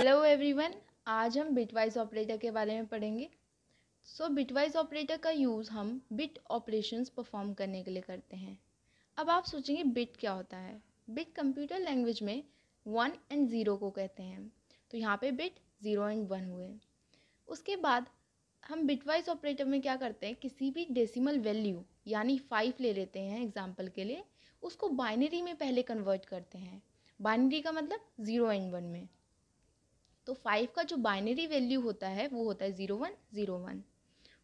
Hello everyone, आज हम bitwise operator के बारे में पढ़ेंगे। बिटवाइज ऑपरेटर का यूज़ हम बिट ऑपरेशंस परफॉर्म करने के लिए करते हैं। अब आप सोचेंगे बिट क्या होता है। बिट कंप्यूटर लैंग्वेज में 1 और 0 को कहते हैं, तो यहाँ पे बिट 0 और 1 हुए। उसके बाद हम बिटवाइज ऑपरेटर में क्या करते हैं, किसी भी डेसिमल वैल्यू यानी 5 ले लेते हैं एग्जाम्पल के लिए, उसको बाइनरी में पहले कन्वर्ट करते हैं। बाइनरी का मतलब 0 और 1 में। तो 5 का जो बाइनरी वैल्यू होता है वो होता है 0 1 0 1।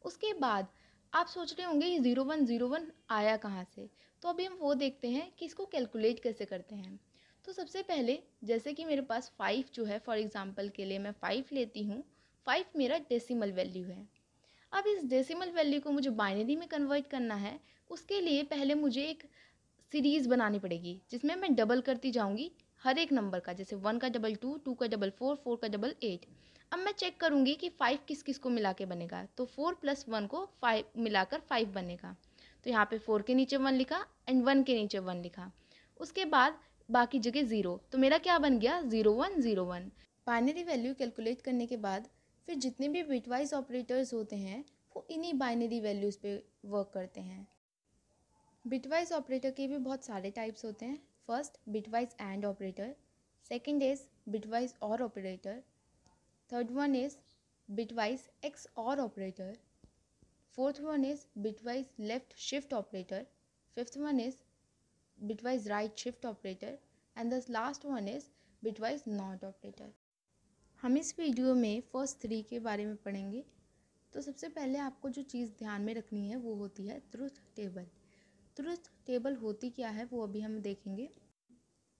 उसके बाद आप सोच रहे होंगे ये 0 1 0 1 आया कहाँ से, तो अभी हम वो देखते हैं कि इसको कैलकुलेट कैसे करते हैं। तो सबसे पहले जैसे कि मेरे पास 5 जो है, फॉर एग्जांपल के लिए मैं 5 लेती हूँ। 5 मेरा डेसिमल वैल्यू है। अब इस डेसिमल वैल्यू को मुझे बाइनरी में कन्वर्ट करना है। उसके लिए पहले मुझे एक सीरीज़ बनानी पड़ेगी जिसमें मैं डबल करती जाऊँगी हर एक नंबर का। जैसे 1 का डबल 2, 2 का डबल 4, 4 का डबल 8। अब मैं चेक करूँगी कि 5 किस किस को मिला के बनेगा। तो 4 + 1 को 5 मिलाकर 5 बनेगा। तो यहाँ पे 4 के नीचे 1 लिखा एंड 1 के नीचे 1 लिखा। उसके बाद बाकी जगह 0। तो मेरा क्या बन गया, 0 1 0 1। बाइनरी वैल्यू कैलकुलेट करने के बाद फिर जितने भी बिटवाइज ऑपरेटर्स होते हैं वो इन्हीं बाइनरी वैल्यूज़ पे वर्क करते हैं। बिटवाइज ऑपरेटर के भी बहुत सारे टाइप्स होते हैं। First bitwise and operator, second is bitwise और operator, third one is bitwise x और operator, fourth one is bitwise left shift operator, fifth one is bitwise right shift operator and the last one is bitwise not operator. हम इस video में first 3 के बारे में पढ़ेंगे। तो सबसे पहले आपको जो चीज़ ध्यान में रखनी है वो होती है ट्रुथ टेबल। ट्रुथ टेबल होती क्या है वो अभी हम देखेंगे।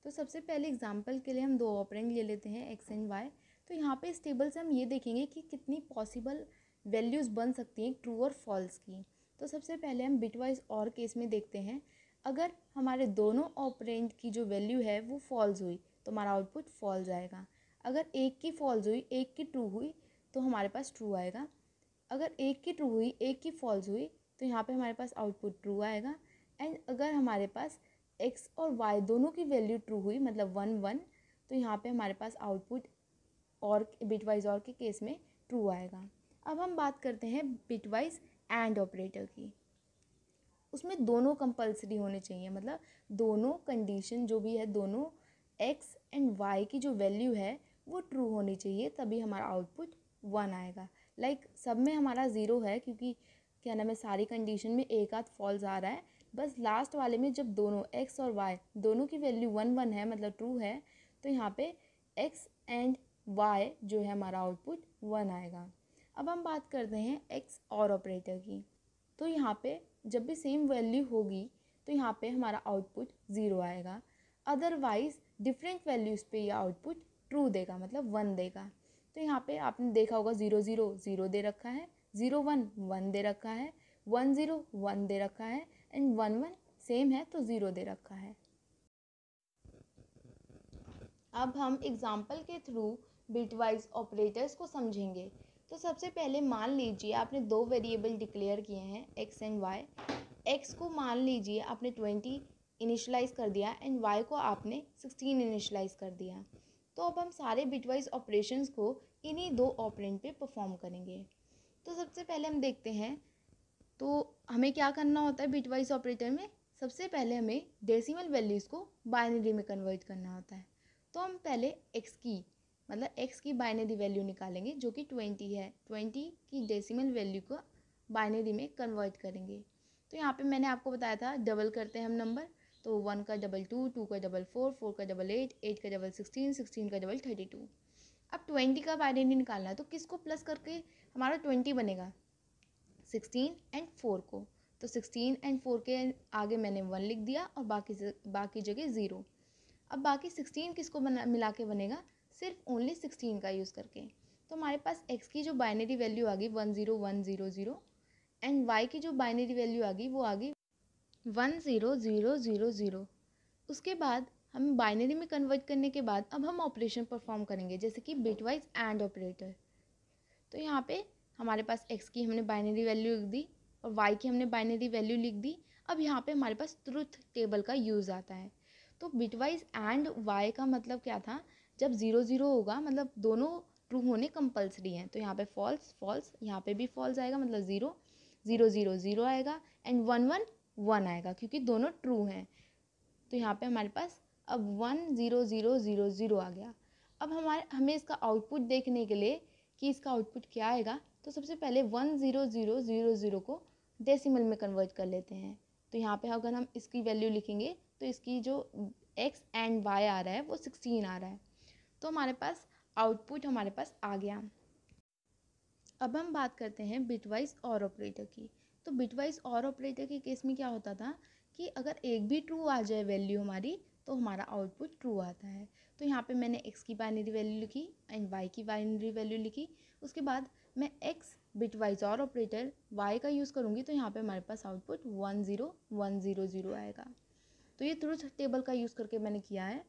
तो सबसे पहले एग्जांपल के लिए हम 2 ऑपरेंड ले लेते हैं, एक्स एंड वाई। तो यहाँ पे इस टेबल से हम ये देखेंगे कि कितनी पॉसिबल वैल्यूज़ बन सकती हैं ट्रू और फॉल्स की। तो सबसे पहले हम बिटवाइज और केस में देखते हैं। अगर हमारे दोनों ऑपरेंड की जो वैल्यू है वो फॉल्स हुई तो हमारा आउटपुट फॉल्स आएगा। अगर एक की फॉल्स हुई, एक की ट्रू हुई तो हमारे पास ट्रू आएगा। अगर एक की ट्रू हुई, एक की फॉल्स हुई तो यहाँ पर हमारे पास आउटपुट ट्रू आएगा। एंड अगर हमारे पास x और y दोनों की वैल्यू ट्रू हुई, मतलब 1 1, तो यहाँ पे हमारे पास आउटपुट और बिटवाइज और के केस में ट्रू आएगा। अब हम बात करते हैं बिटवाइज एंड ऑपरेटर की। उसमें दोनों कंपल्सरी होने चाहिए, मतलब दोनों कंडीशन जो भी है, दोनों x एंड y की जो वैल्यू है वो ट्रू होनी चाहिए, तभी हमारा आउटपुट 1 आएगा। लाइक सब में हमारा 0 है क्योंकि क्या नाम है, सारी कंडीशन में एक आध फॉल्स आ रहा है। बस लास्ट वाले में जब दोनों x और y दोनों की वैल्यू 1 1 है, मतलब ट्रू है, तो यहाँ पे x एंड y जो है हमारा आउटपुट 1 आएगा। अब हम बात करते हैं x और ऑपरेटर की। तो यहाँ पे जब भी सेम वैल्यू होगी तो यहाँ पे हमारा आउटपुट 0 आएगा। अदरवाइज डिफरेंट वैल्यूज़ पे ये आउटपुट ट्रू देगा, मतलब 1 देगा। तो यहाँ पे आपने देखा होगा 0 0 0 दे रखा है, 0 1 1 दे रखा है, 1 0 1 दे रखा है एंड 1 1 सेम है तो 0 दे रखा है। अब हम एग्जाम्पल के थ्रू बिटवाइज ऑपरेटर्स को समझेंगे। तो सबसे पहले मान लीजिए आपने 2 वेरिएबल डिक्लेयर किए हैं, x एंड y। x को मान लीजिए आपने 20 इनिशलाइज कर दिया एंड y को आपने 16 इनिशलाइज कर दिया। तो अब हम सारे बिटवाइज ऑपरेशंस को इन्हीं 2 ऑपरेंड पे परफॉर्म करेंगे। तो सबसे पहले हम देखते हैं तो हमें क्या करना होता है बिटवाइज ऑपरेटर में। सबसे पहले हमें डेसिमल वैल्यूज़ को बाइनरी में कन्वर्ट करना होता है। तो हम पहले एक्स की बाइनरी वैल्यू निकालेंगे जो कि 20 है। 20 की डेसिमल वैल्यू को बाइनरी में कन्वर्ट करेंगे। तो यहाँ पे मैंने आपको बताया था डबल करते हैं हम नंबर। तो 1 का डबल 2, 2 का डबल 4, 4 का डबल 8, 8 का डबल 16, 16 का डबल 32। अब 20 का बाइनरी निकालना है तो किसको प्लस करके हमारा 20 बनेगा, 16 एंड 4 को। तो 16 एंड 4 के आगे मैंने 1 लिख दिया और बाकी जगह 0। अब बाकी 16 किसको मिला के बनेगा, सिर्फ ओनली 16 का यूज़ करके। तो हमारे पास x की जो बाइनरी वैल्यू आ गई 1 0 1 0 0 एंड y की जो बाइनरी वैल्यू आ गई वो आ गई 1 0 0 0 0। उसके बाद हम बाइनरी में कन्वर्ट करने के बाद अब हम ऑपरेशन परफॉर्म करेंगे जैसे कि बिटवाइज एंड ऑपरेटर। तो यहाँ पे हमारे पास x की हमने बाइनरी वैल्यू लिख दी और y की हमने बाइनरी वैल्यू लिख दी। अब यहाँ पे हमारे पास ट्रुथ टेबल का यूज़ आता है। तो बिटवाइज एंड y का मतलब क्या था जब 0 0 होगा मतलब दोनों ट्रू होने कंपल्सरी हैं, तो यहाँ पे फॉल्स फॉल्स, यहाँ पे भी फॉल्स आएगा मतलब 0 0 0 0 आएगा, एंड 1 1 1 आएगा क्योंकि दोनों ट्रू हैं। तो यहाँ पे हमारे पास अब 1 0 0 0 0 आ गया। अब हमें इसका आउटपुट देखने के लिए कि इसका आउटपुट क्या आएगा, तो सबसे पहले 1 0 0 0 0 को डेसिमल में कन्वर्ट कर लेते हैं। तो यहाँ पे अगर हम इसकी वैल्यू लिखेंगे तो इसकी जो x एंड y आ रहा है वो 16 आ रहा है। तो हमारे पास आउटपुट हमारे पास आ गया। अब हम बात करते हैं बिटवाइज और ऑपरेटर की। तो बिटवाइज और ऑपरेटर के केस में क्या होता था कि अगर एक भी ट्रू आ जाए वैल्यू हमारी तो हमारा आउटपुट ट्रू आता है। तो यहाँ पे मैंने x की बाइनरी वैल्यू लिखी एंड y की बाइनरी वैल्यू लिखी। उसके बाद मैं x बिटवाइज और ऑपरेटर y का यूज़ करूँगी, तो यहाँ पे हमारे पास आउटपुट 1 0 1 0 0 आएगा। तो ये ट्रूथ टेबल का यूज़ करके मैंने किया है।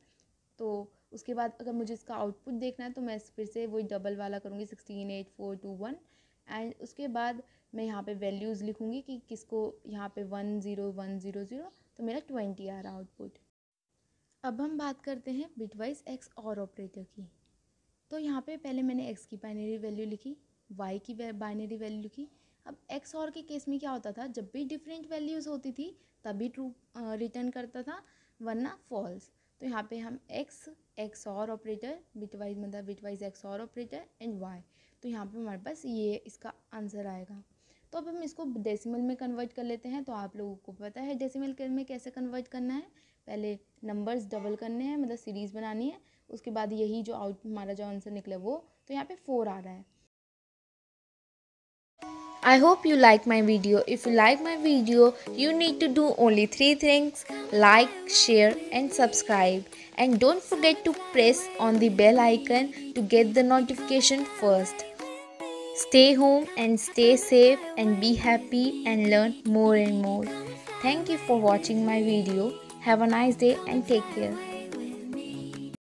तो उसके बाद अगर मुझे इसका आउटपुट देखना है तो मैं फिर से वही डबल वाला करूँगी 16 8 4 2 1, एंड उसके बाद मैं यहाँ पे वैल्यूज़ लिखूँगी कि किसको यहाँ पे 1 0 1 0 0, तो मेरा 20 आ रहा आउटपुट। अब हम बात करते हैं बिटवाइज एक्स और ऑपरेटर की। तो यहाँ पे पहले मैंने एक्स की बाइनरी वैल्यू लिखी, वाई की बाइनरी वैल्यू लिखी। अब एक्स और के केस में क्या होता था, जब भी डिफरेंट वैल्यूज़ होती थी तभी ट्रू रिटर्न करता था, वरना फॉल्स। तो यहाँ पे हम एक्स और ऑपरेटर बिटवाइज मतलब बिटवाइज एक्स और ऑपरेटर एंड वाई, तो यहाँ पे हमारे पास ये इसका आंसर आएगा। तो अब हम इसको डेसिमल में कन्वर्ट कर लेते हैं। तो आप लोगों को पता है डेसिमल में कैसे कन्वर्ट करना है, पहले नंबर्स डबल करने हैं मतलब सीरीज़ बनानी है, उसके बाद यही जो आउट हमारा जो आंसर निकला वो, तो यहाँ पे 4 आ रहा है। I hope you like my video. If you like my video, you need to do only 3 things: like, share and subscribe. And don't forget to press on the bell icon to get the notification first. Stay home and stay safe and be happy and learn more and more. Thank you for watching my video. Have a nice day and take care.